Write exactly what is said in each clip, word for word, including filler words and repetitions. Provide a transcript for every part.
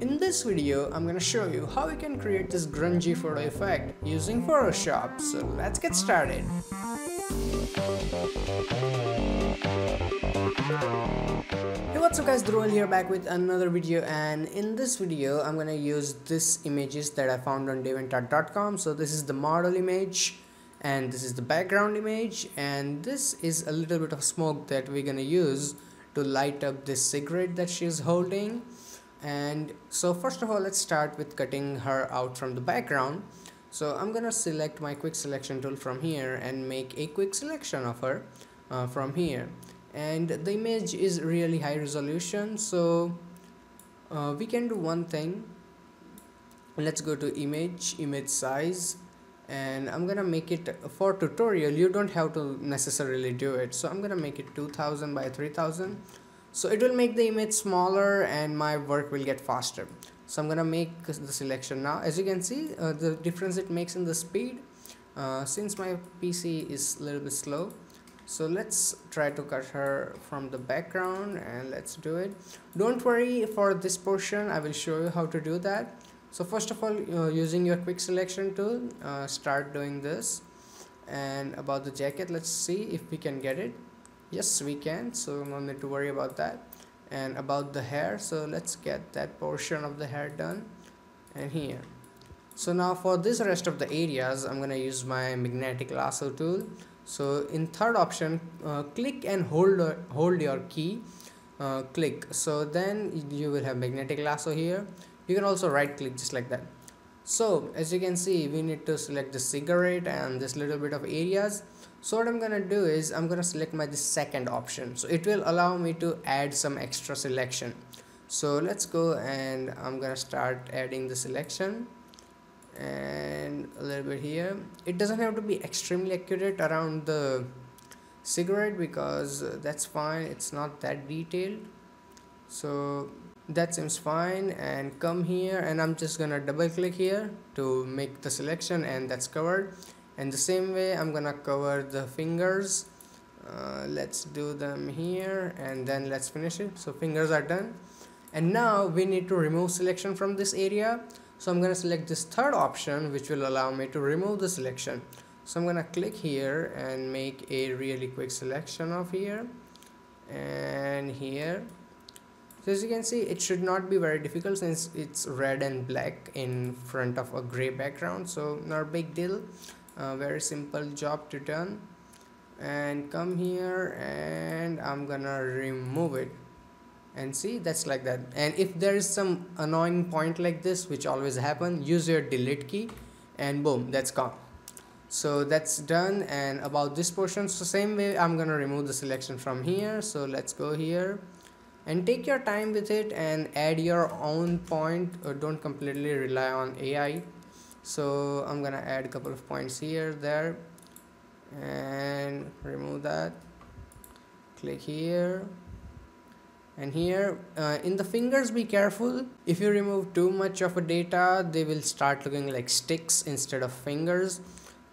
In this video, I'm gonna show you how you can create this grungy photo effect using Photoshop. So let's get started. Hey, what's up guys, Dhruval here, back with another video, and in this video I'm gonna use this images that I found on DeviantArt dot com. So this is the model image, and this is the background image, and this is a little bit of smoke that we're gonna use to light up this cigarette that she's holding. And so first of all, let's start with cutting her out from the background. So I'm gonna select my quick selection tool from here and make a quick selection of her uh, from here. And the image is really high resolution, so uh, we can do one thing. Let's go to image, image size, and I'm gonna make it for tutorial. You don't have to necessarily do it, so I'm gonna make it two thousand by three thousand. So it will make the image smaller and my work will get faster. So I'm gonna make the selection now. As you can see, uh, the difference it makes in the speed, uh, since my P C is a little bit slow. So let's try to cut her from the background, and let's do it. Don't worry, for this portion I will show you how to do that. So first of all, uh, using your quick selection tool, uh, start doing this. And about the jacket, let's see if we can get it. Yes, we can, so no need to worry about that. And about the hair, so let's get that portion of the hair done, and here. So now for this rest of the areas, I'm gonna use my magnetic lasso tool. So in third option, uh, click and hold uh, hold your key, uh, click. So then you will have magnetic lasso here. You can also right click just like that. So as you can see, we need to select the cigarette and this little bit of areas. So what I'm gonna do is I'm gonna select my the second option, so it will allow me to add some extra selection. So let's go, and I'm gonna start adding the selection, and a little bit here. It doesn't have to be extremely accurate around the cigarette, because that's fine, it's not that detailed, so that seems fine. And come here, and I'm just gonna double click here to make the selection, and that's covered. And the same way, I'm gonna cover the fingers. Uh, let's do them here, and then let's finish it. So fingers are done, and now we need to remove selection from this area. So I'm gonna select this third option, which will allow me to remove the selection. So I'm gonna click here and make a really quick selection of here and here. So as you can see, it should not be very difficult, since it's red and black in front of a gray background, so not a big deal. Uh, very simple job to done. And come here, and I'm gonna remove it, and see, that's like that. And if there is some annoying point like this, which always happen, use your delete key, and boom, that's gone. So that's done. And about this portion, so same way, I'm gonna remove the selection from here. So let's go here, and take your time with it, and add your own point, or don't completely rely on A I. So I'm gonna add a couple of points here, there, and remove that. Click here and here. Uh, in the fingers, be careful. If you remove too much of a data, they will start looking like sticks instead of fingers.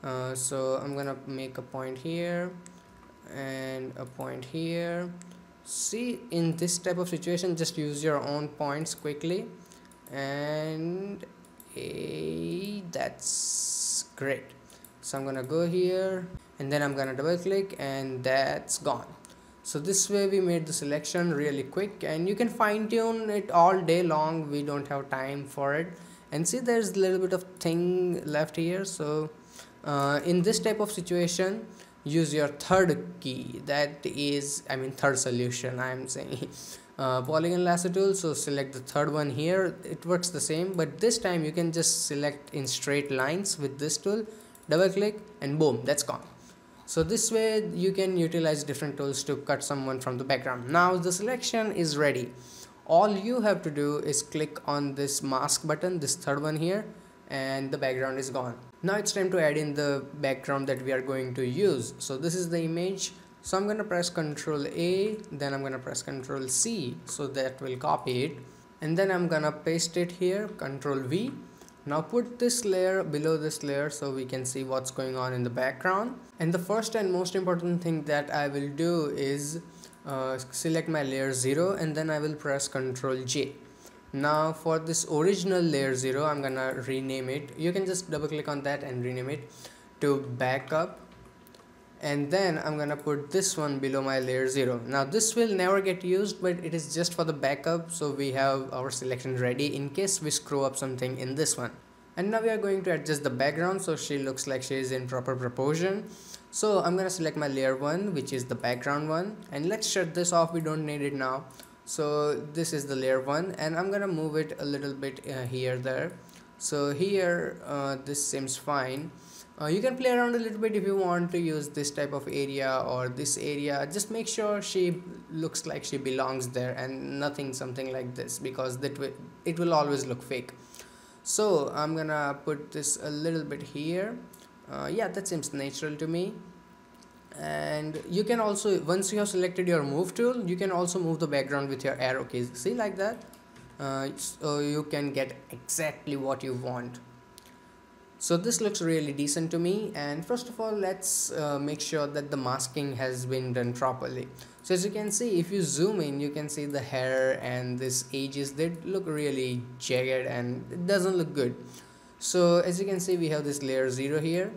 Uh, so I'm gonna make a point here and a point here. See, in this type of situation, just use your own points quickly, and hey, that's great. So I'm gonna go here, and then I'm gonna double click, and that's gone. So this way we made the selection really quick, and you can fine tune it all day long. We don't have time for it. And see, there's a little bit of thing left here. So uh, in this type of situation, use your third key. That is, I mean, third solution, I'm saying. Uh, polygon lasso tool. So select the third one here. It works the same, but this time you can just select in straight lines with this tool. Double click, and boom, that's gone. So this way you can utilize different tools to cut someone from the background. Now the selection is ready. All you have to do is click on this mask button, this third one here, and the background is gone. Now it's time to add in the background that we are going to use. So this is the image. So I'm gonna press Control A, then I'm gonna press Control C, so that will copy it, and then I'm gonna paste it here, Control V. Now put this layer below this layer, so we can see what's going on in the background. And the first and most important thing that I will do is uh, select my layer zero, and then I will press Control J. Now for this original layer zero, I'm gonna rename it. You can just double click on that and rename it to backup, and then I'm gonna put this one below my layer zero. Now this will never get used, but it is just for the backup, so we have our selection ready in case we screw up something in this one. And now we are going to adjust the background so she looks like she is in proper proportion. So I'm gonna select my layer one, which is the background one, and let's shut this off, we don't need it now. So this is the layer one, and I'm gonna move it a little bit uh, here there. So here uh, this seems fine. Uh, you can play around a little bit if you want to use this type of area or this area. Just make sure she looks like she belongs there and nothing something like this, because that will, it will always look fake. So I'm gonna put this a little bit here. Uh, yeah, that seems natural to me. And you can also, once you have selected your move tool, you can also move the background with your arrow keys. See, like that. Uh, so you can get exactly what you want. So this looks really decent to me, and first of all let's uh, make sure that the masking has been done properly. So as you can see, if you zoom in, you can see the hair and this edges, they look really jagged and it doesn't look good. So as you can see, we have this layer zero here,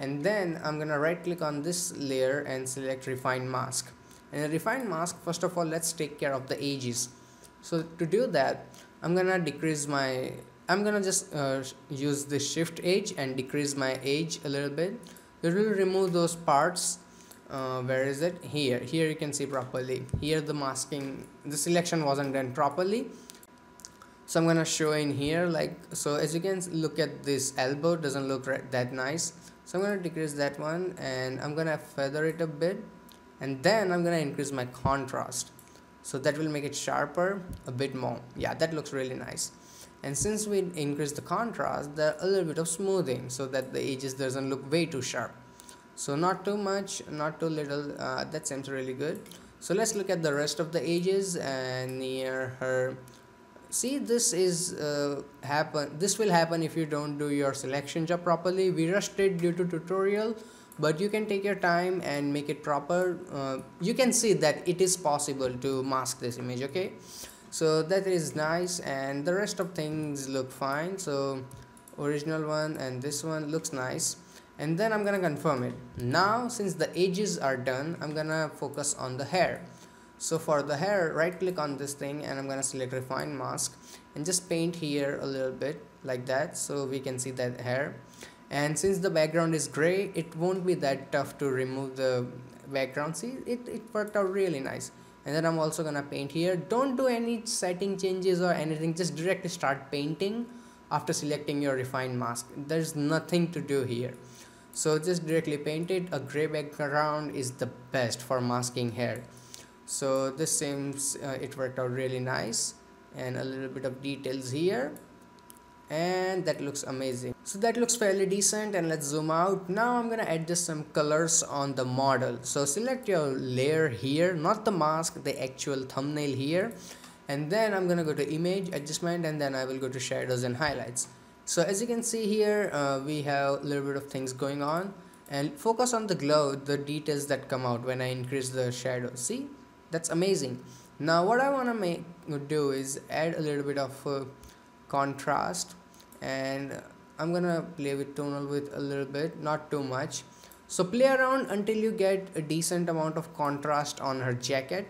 and then I'm gonna right click on this layer and select refine mask. And a refine mask, first of all let's take care of the edges. So to do that, I'm gonna decrease my I'm gonna just uh, use the shift edge and decrease my edge a little bit. It will remove those parts. Uh, where is it? Here. Here you can see properly. Here the masking, the selection wasn't done properly. So I'm gonna show in here like so. As you can look at this elbow, doesn't look that nice. So I'm gonna decrease that one, and I'm gonna feather it a bit, and then I'm gonna increase my contrast. So that will make it sharper a bit more. Yeah, that looks really nice. And since we increase the contrast, there a little bit of smoothing so that the edges doesn't look way too sharp. So not too much, not too little, uh, that seems really good. So let's look at the rest of the edges and near her. See, this is uh, happen. This will happen if you don't do your selection job properly. We rushed it due to tutorial, but you can take your time and make it proper. Uh, you can see that it is possible to mask this image, okay? So that is nice, and the rest of things look fine. So original one and this one looks nice, and then I'm gonna confirm it. Now since the edges are done, I'm gonna focus on the hair. So for the hair, right click on this thing and I'm gonna select refine mask and just paint here a little bit like that, so we can see that hair. And since the background is gray, it won't be that tough to remove the background. See, it, it worked out really nice. And then I'm also gonna paint here. Don't do any setting changes or anything, just directly start painting after selecting your refine mask. There's nothing to do here, so just directly paint it. A gray background is the best for masking hair. So this seems uh, it worked out really nice, and a little bit of details here, and that looks amazing. So that looks fairly decent, and let's zoom out. Now I'm gonna adjust some colors on the model. So select your layer here, not the mask, the actual thumbnail here, and then I'm gonna go to image adjustment, and then I will go to shadows and highlights. So as you can see here, uh, we have a little bit of things going on, and focus on the glow, the details that come out when I increase the shadow. See, that's amazing. Now what I wanna make do is add a little bit of uh, contrast, and I'm gonna play with tonal width a little bit, not too much. So play around until you get a decent amount of contrast on her jacket.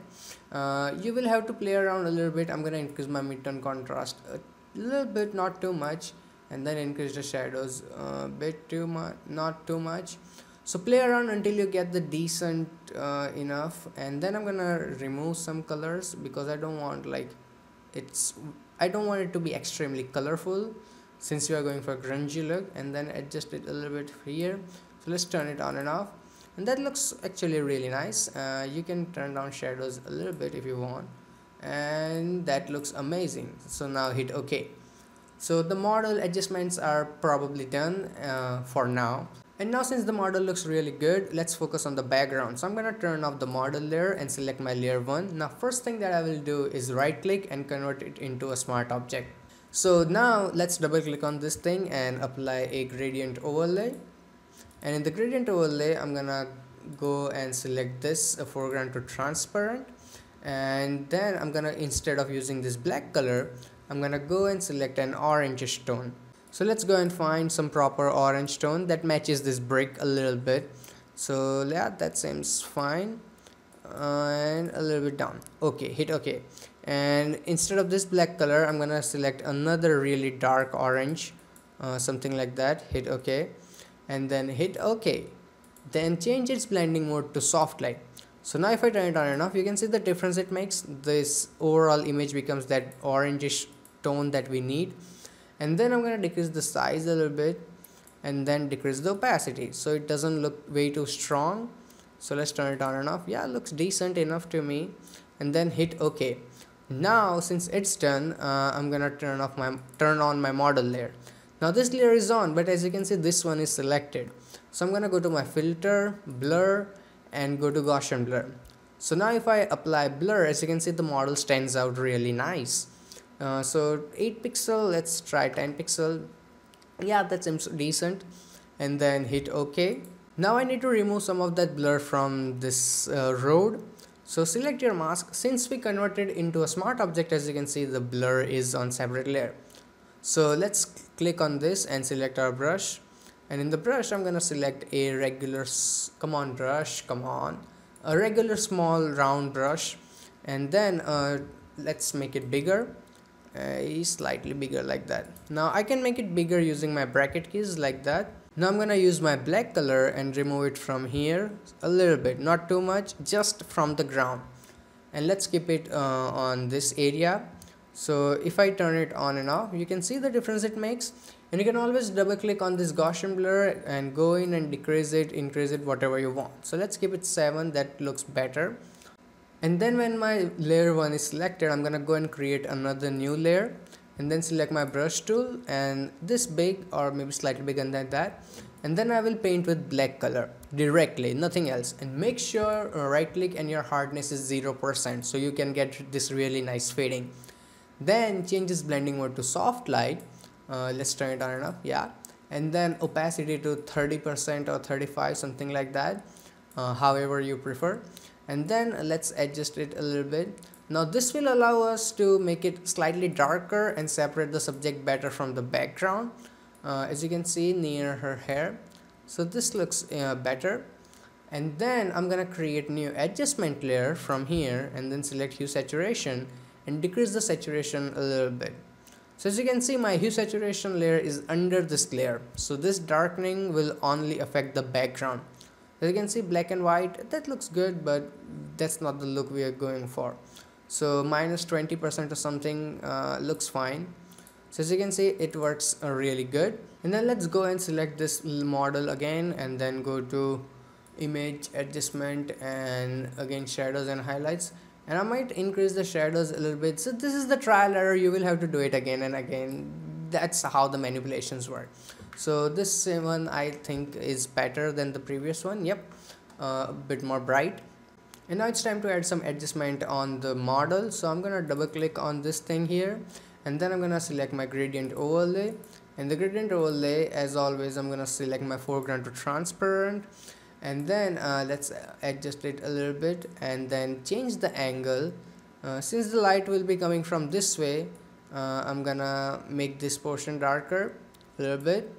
Uh, you will have to play around a little bit. I'm gonna increase my mid-tone contrast a little bit, not too much, and then increase the shadows a bit too much, not too much. So play around until you get the decent uh, enough, and then I'm gonna remove some colors because I don't want like it's I don't want it to be extremely colorful since you are going for a grungy look. And then adjust it a little bit here. So let's turn it on and off, and that looks actually really nice. Uh, you can turn down shadows a little bit if you want, and that looks amazing. So now hit OK. So the model adjustments are probably done uh, for now. And now since the model looks really good, let's focus on the background. So I'm gonna turn off the model layer and select my layer one. Now first thing that I will do is right click and convert it into a smart object. So now let's double click on this thing and apply a gradient overlay. And in the gradient overlay, I'm gonna go and select this uh, foreground to transparent. And then I'm gonna, instead of using this black color, I'm gonna go and select an orange stone. So let's go and find some proper orange stone that matches this brick a little bit. So yeah, that seems fine. And a little bit down. Okay, hit okay. And instead of this black color, I'm gonna select another really dark orange, uh, something like that. Hit okay, and then hit okay. Then change its blending mode to soft light. So now if I turn it on and off, you can see the difference it makes. This overall image becomes that orangish tone that we need. And then I'm gonna decrease the size a little bit, and then decrease the opacity so it doesn't look way too strong. So let's turn it on and off. Yeah, it looks decent enough to me. And then hit okay. Now since it's done, uh, I'm gonna turn off my turn on my model layer. Now this layer is on, but as you can see, this one is selected. So I'm gonna go to my filter, blur, and go to Gaussian blur. So now if I apply blur, as you can see, the model stands out really nice. Uh, so eight pixel, let's try ten pixel. Yeah, that seems decent. And then hit okay. Now I need to remove some of that blur from this uh, road. So select your mask. Since we converted into a smart object, as you can see, the blur is on separate layer. So let's click on this and select our brush. And in the brush, I'm gonna select a regular, come on brush, come on, a regular small round brush. And then uh, let's make it bigger, uh, slightly bigger like that. Now I can make it bigger using my bracket keys like that. Now I'm gonna use my black color and remove it from here a little bit, not too much, just from the ground. And let's keep it uh, on this area. So if I turn it on and off, you can see the difference it makes. And you can always double click on this Gaussian blur and go in and decrease it, increase it, whatever you want. So let's keep it seven, that looks better. And then when my layer one is selected, I'm gonna go and create another new layer. And then select my brush tool and this big or maybe slightly bigger than that, and then I will paint with black color directly, nothing else. And make sure uh, right click and your hardness is zero percent, so you can get this really nice fading. Then change this blending mode to soft light. Uh, let's turn it on and off. Yeah, and then opacity to thirty percent or thirty-five, something like that, uh, however you prefer. And then let's adjust it a little bit. Now this will allow us to make it slightly darker and separate the subject better from the background, uh, as you can see near her hair. So this looks uh, better. And then I'm gonna create new adjustment layer from here and then select hue saturation and decrease the saturation a little bit. So as you can see, my hue saturation layer is under this layer, so this darkening will only affect the background. As you can see, black and white, that looks good, but that's not the look we are going for. So minus twenty percent or something uh, looks fine. So as you can see, it works uh, really good. And then let's go and select this model again and then go to image adjustment and again shadows and highlights. And I might increase the shadows a little bit. So this is the trial error, you will have to do it again and again. That's how the manipulations work. So this one I think is better than the previous one. Yep, uh, a bit more bright. And now it's time to add some adjustment on the model. So I'm gonna double click on this thing here and then I'm gonna select my gradient overlay. And the gradient overlay, as always, I'm gonna select my foreground to transparent. And then uh, let's adjust it a little bit and then change the angle. Uh, since the light will be coming from this way, uh, I'm gonna make this portion darker a little bit.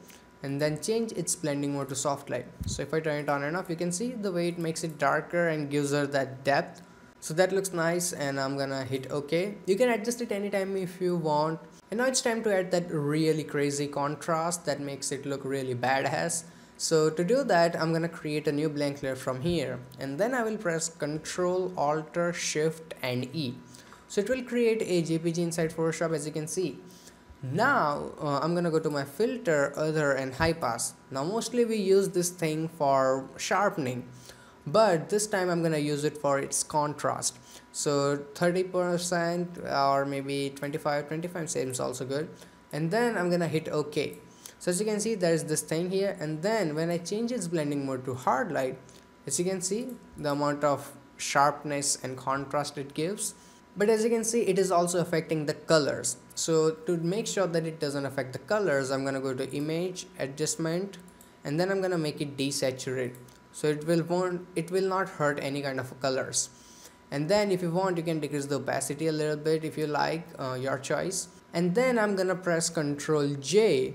And then change its blending mode to soft light. So if I turn it on and off, you can see the way it makes it darker and gives her that depth. So that looks nice and I'm gonna hit okay. You can adjust it anytime if you want. And now it's time to add that really crazy contrast that makes it look really badass. So to do that, I'm gonna create a new blank layer from here and then I will press Ctrl, Alt, Shift and E. So it will create a J P G inside Photoshop, as you can see. Now uh, I'm gonna go to my filter, other and high pass. Now mostly we use this thing for sharpening, but this time I'm gonna use it for its contrast. So thirty percent or maybe twenty-five, twenty-five seems also good. And then I'm gonna hit okay. So as you can see, there's this thing here, and then when I change its blending mode to hard light, as you can see the amount of sharpness and contrast it gives. But as you can see, it is also affecting the colors. So to make sure that it doesn't affect the colors, I'm gonna go to image adjustment and then I'm gonna make it desaturate, so it will won't it will not hurt any kind of colors. And then if you want, you can decrease the opacity a little bit if you like, uh, your choice. and then I'm gonna press control J.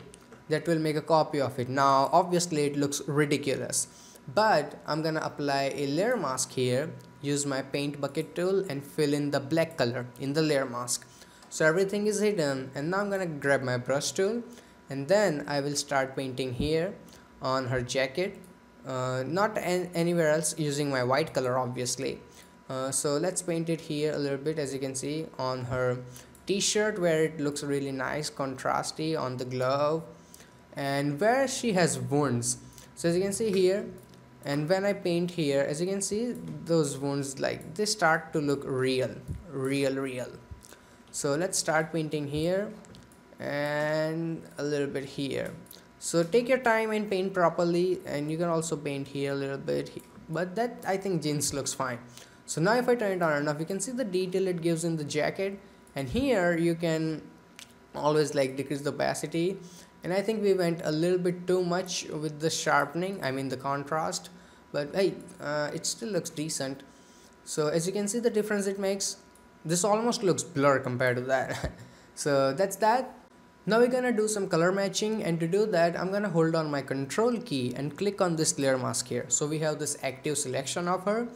That will make a copy of it. Now obviously it looks ridiculous, but I'm gonna apply a layer mask here, use my paint bucket tool and fill in the black color in the layer mask. So everything is hidden, and now I'm gonna grab my brush tool and then I will start painting here on her jacket, uh, not an anywhere else, using my white color obviously. Uh, so let's paint it here a little bit, as you can see on her t-shirt where it looks really nice, contrasty, on the glove and where she has wounds. So as you can see here, and when I paint here, as you can see, those wounds, like, they start to look real, real, real. So let's start painting here and a little bit here. So take your time and paint properly, and you can also paint here a little bit, but that, I think, jeans looks fine. So now if I turn it on enough, you can see the detail it gives in the jacket, and here you can always, like, decrease the opacity. And I think we went a little bit too much with the sharpening, I mean the contrast, but hey, uh, it still looks decent. So as you can see the difference it makes, this almost looks blur compared to that. So that's that. Now we're gonna do some color matching, and to do that I'm gonna hold on my control key and click on this layer mask here. So we have this active selection of her.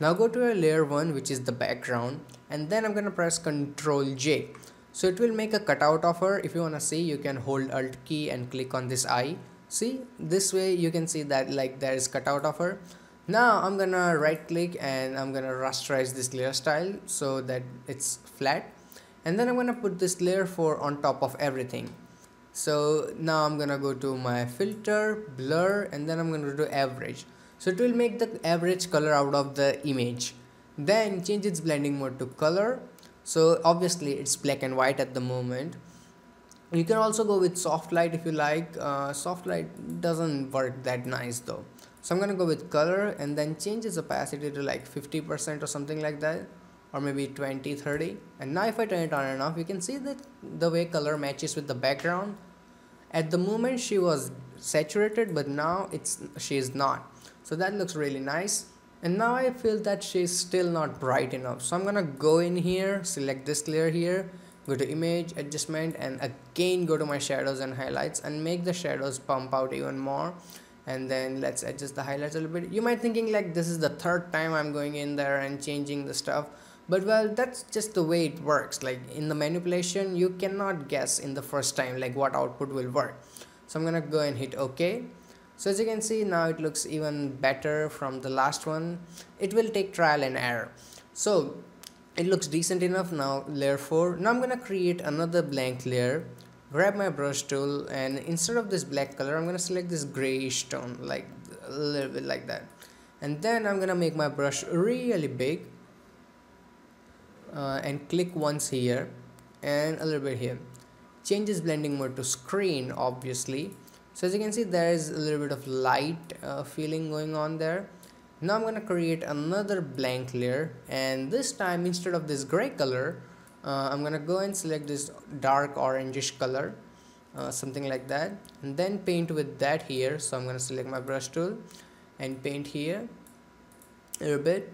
Now go to our layer one, which is the background, and then I'm gonna press control J. So it will make a cutout of her. If you want to see, you can hold alt key and click on this eye. See, this way you can see that, like, there is cutout of her. Now I'm gonna right click and I'm gonna rasterize this layer style so that it's flat, and then I'm gonna put this layer four on top of everything. So now I'm gonna go to my filter, blur, and then I'm gonna do average. So it will make the average color out of the image. Then change its blending mode to color. So obviously it's black and white at the moment. You can also go with soft light if you like. Uh, soft light doesn't work that nice though. So I'm gonna go with color and then change its opacity to like fifty percent or something like that, or maybe twenty, thirty. And now if I turn it on and off, you can see that the way color matches with the background. At the moment she was saturated, but now it's she is not. So that looks really nice. And now I feel that she's still not bright enough, so I'm gonna go in here, select this layer here, go to image, adjustment, and again go to my shadows and highlights and make the shadows pump out even more. And then let's adjust the highlights a little bit. You might thinking like this is the third time I'm going in there and changing the stuff, but well, that's just the way it works. Like in the manipulation, you cannot guess in the first time like what output will work. So I'm gonna go and hit OK. So as you can see, now it looks even better from the last one. It will take trial and error. So it looks decent enough now, layer four. Now I'm gonna create another blank layer, grab my brush tool, and instead of this black color, I'm gonna select this grayish tone, like a little bit like that. And then I'm gonna make my brush really big uh, and click once here and a little bit here. Change this blending mode to screen, obviously. So as you can see, there is a little bit of light uh, feeling going on there. Now I'm gonna create another blank layer, and this time instead of this gray color, uh, I'm gonna go and select this dark orangish color, uh, something like that, and then paint with that here. So I'm gonna select my brush tool and paint here a little bit,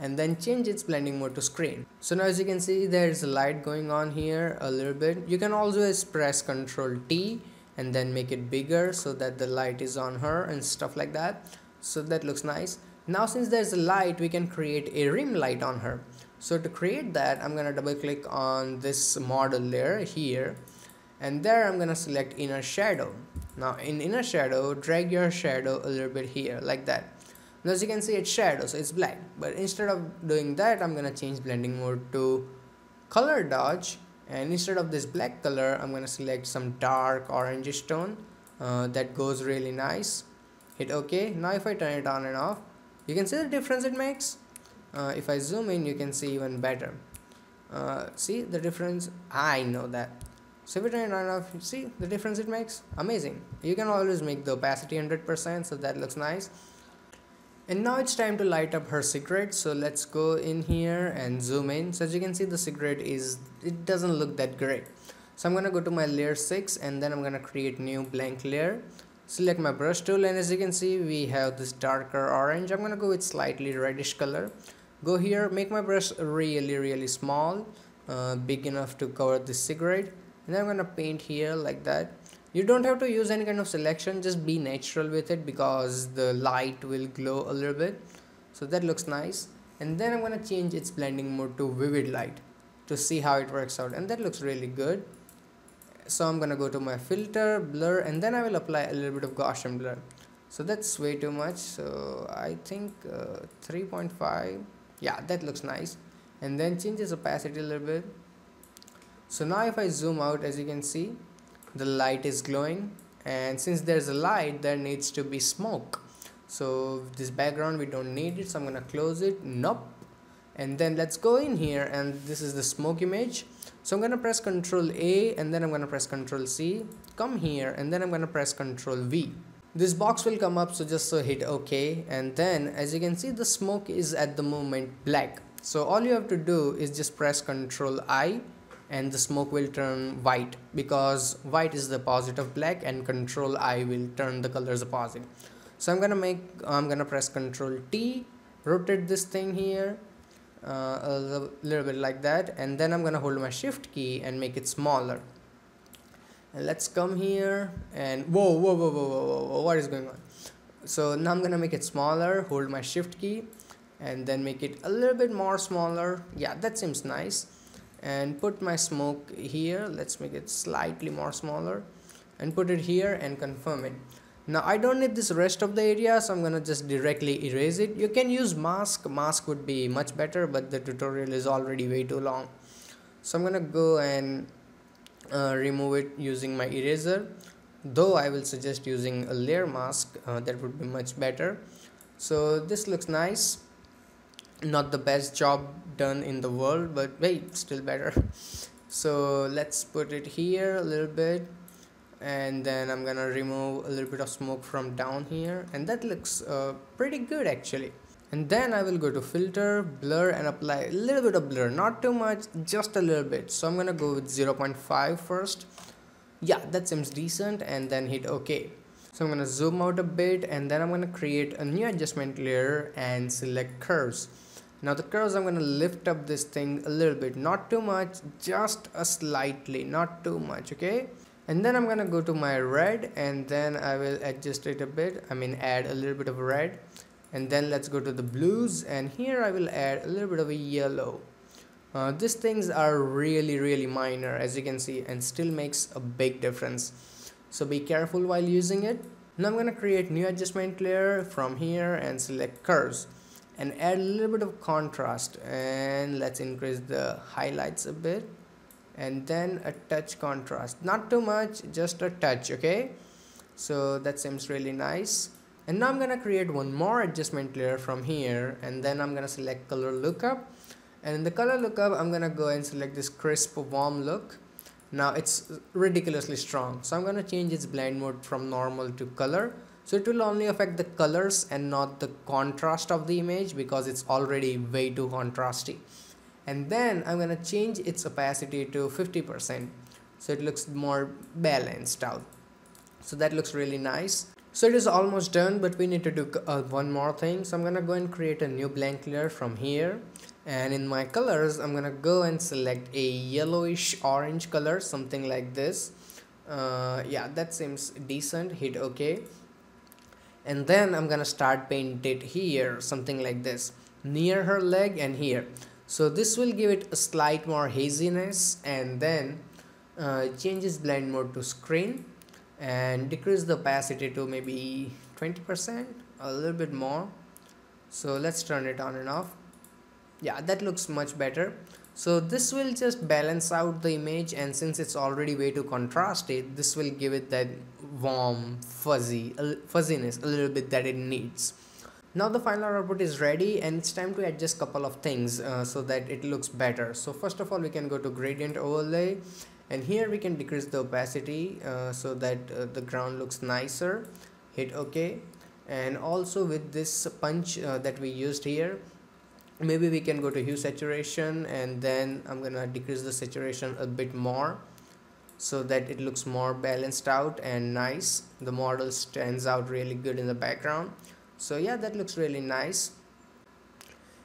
and then change its blending mode to screen. So now as you can see, there is light going on here a little bit. You can always press control T and then make it bigger so that the light is on her and stuff like that. So that looks nice. Now since there's a light, we can create a rim light on her. So to create that, I'm gonna double click on this model layer here, and there I'm gonna select inner shadow. Now in inner shadow, drag your shadow a little bit here like that. Now as you can see, it's shadow, so it's black, but instead of doing that, I'm gonna change blending mode to color dodge. And instead of this black color, I'm gonna select some dark orangish tone uh, that goes really nice. Hit OK. Now if I turn it on and off, you can see the difference it makes. Uh, if I zoom in, you can see even better. Uh, see the difference? I know that. So if I turn it on and off, see the difference it makes? Amazing. You can always make the opacity one hundred percent, so that looks nice. And now it's time to light up her cigarette. So let's go in here and zoom in. So as you can see, the cigarette is, it doesn't look that great. So I'm gonna go to my layer six and then I'm gonna create new blank layer. Select my brush tool, and as you can see, we have this darker orange. I'm gonna go with slightly reddish color. Go here, make my brush really, really small, uh, big enough to cover the cigarette. and then I'm gonna paint here like that. You don't have to use any kind of selection, just be natural with it because the light will glow a little bit. So that looks nice. And then I'm gonna change its blending mode to vivid light to see how it works out, and that looks really good. So I'm gonna go to my filter, blur, and then I will apply a little bit of Gaussian blur. So that's way too much, so I think uh, three point five, yeah, that looks nice. And then change its opacity a little bit. So now if I zoom out, as you can see, the light is glowing, and since there's a light, there needs to be smoke. So this background, we don't need it, so I'm gonna close it. Nope. And then let's go in here, and this is the smoke image. So I'm gonna press Ctrl A, and then I'm gonna press Ctrl C, come here, and then I'm gonna press Ctrl V. This box will come up, so just so hit OK, and then as you can see, the smoke is at the moment black. So all you have to do is just press Ctrl I, and the smoke will turn white, because white is the opposite of black, and Ctrl I will turn the colors opposite. So I'm gonna make I'm gonna press Ctrl T, rotate this thing here uh, a little bit like that, and then I'm gonna hold my shift key and make it smaller. And let's come here and whoa whoa whoa whoa whoa, whoa what is going on? So now I'm gonna make it smaller, hold my shift key, and then make it a little bit more smaller. Yeah, that seems nice. And put my smoke here, let's make it slightly more smaller, and put it here and confirm it. Now I don't need this rest of the area, so I'm gonna just directly erase it. You can use mask, mask would be much better, but the tutorial is already way too long. So I'm gonna go and uh, remove it using my eraser, though I will suggest using a layer mask, uh, that would be much better. So this looks nice, not the best job done in the world, but hey, still better. So let's put it here a little bit, and then I'm gonna remove a little bit of smoke from down here, and that looks uh, pretty good actually. And then I will go to filter, blur, and apply a little bit of blur, not too much, just a little bit. So I'm gonna go with zero point five first. Yeah, that seems decent, and then hit OK. So I'm gonna zoom out a bit, and then I'm gonna create a new adjustment layer and select curves. Now the curves, I'm gonna lift up this thing a little bit, not too much, just a slightly, not too much, okay? And then I'm gonna go to my red, and then I will adjust it a bit, I mean add a little bit of red, and then let's go to the blues, and here I will add a little bit of a yellow. Uh, these things are really really minor, as you can see, and still makes a big difference, so be careful while using it. Now I'm gonna create new adjustment layer from here and select curves, and add a little bit of contrast, and let's increase the highlights a bit, and then a touch contrast, not too much, just a touch, okay? So that seems really nice. And now I'm gonna create one more adjustment layer from here, and then I'm gonna select color lookup, and in the color lookup I'm gonna go and select this crisp warm look. Now it's ridiculously strong, so I'm gonna change its blend mode from normal to color, so it will only affect the colors and not the contrast of the image, because it's already way too contrasty. And then I'm gonna change its opacity to fifty percent, so it looks more balanced out. So that looks really nice. So it is almost done, but we need to do uh, one more thing. So I'm gonna go and create a new blank layer from here, and in my colors I'm gonna go and select a yellowish orange color, something like this. Uh, yeah, that seems decent, hit OK, and then I'm gonna start paint it here, something like this, near her leg and here. So this will give it a slight more haziness, and then uh, changes blend mode to screen and decrease the opacity to maybe twenty percent, a little bit more. So let's turn it on and off. Yeah, that looks much better. So this will just balance out the image, and since it's already way too contrasted, this will give it that warm fuzzy fuzziness a little bit that it needs. Now the final output is ready, and it's time to adjust couple of things uh, so that it looks better. So first of all, we can go to gradient overlay, and here we can decrease the opacity uh, so that uh, the ground looks nicer, hit OK. And also with this punch uh, that we used here, maybe we can go to hue saturation, and then I'm gonna decrease the saturation a bit more so that it looks more balanced out and nice. The model stands out really good in the background. So yeah, that looks really nice.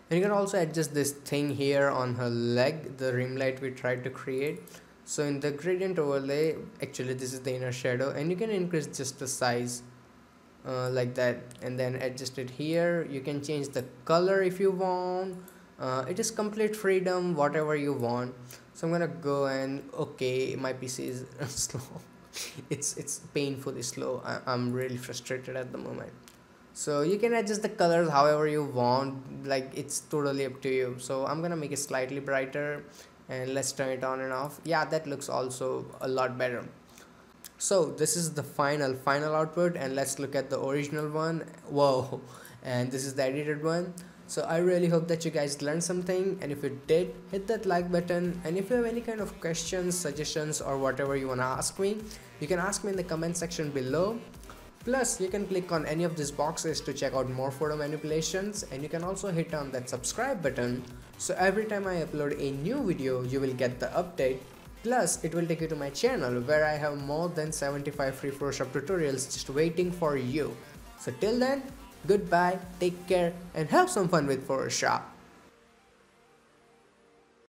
And you can also adjust this thing here on her leg, the rim light we tried to create. So in the gradient overlay, actually this is the inner shadow, and you can increase just the size uh, like that, and then adjust it here. You can change the color if you want. Uh, it is complete freedom, whatever you want. So I'm gonna go and okay, my P C is slow. it's it's painfully slow. I, I'm really frustrated at the moment. So you can adjust the colors however you want, like it's totally up to you. So I'm gonna make it slightly brighter, and let's turn it on and off. Yeah, that looks also a lot better. So this is the final final output, and let's look at the original one. Whoa, and this is the edited one. So I really hope that you guys learned something, and if you did, hit that like button. And if you have any kind of questions, suggestions, or whatever you wanna ask me, you can ask me in the comment section below. Plus, you can click on any of these boxes to check out more photo manipulations, and you can also hit on that subscribe button, so every time I upload a new video, you will get the update. Plus, it will take you to my channel, where I have more than seventy-five free Photoshop tutorials just waiting for you. So till then, goodbye, take care, and have some fun with Photoshop.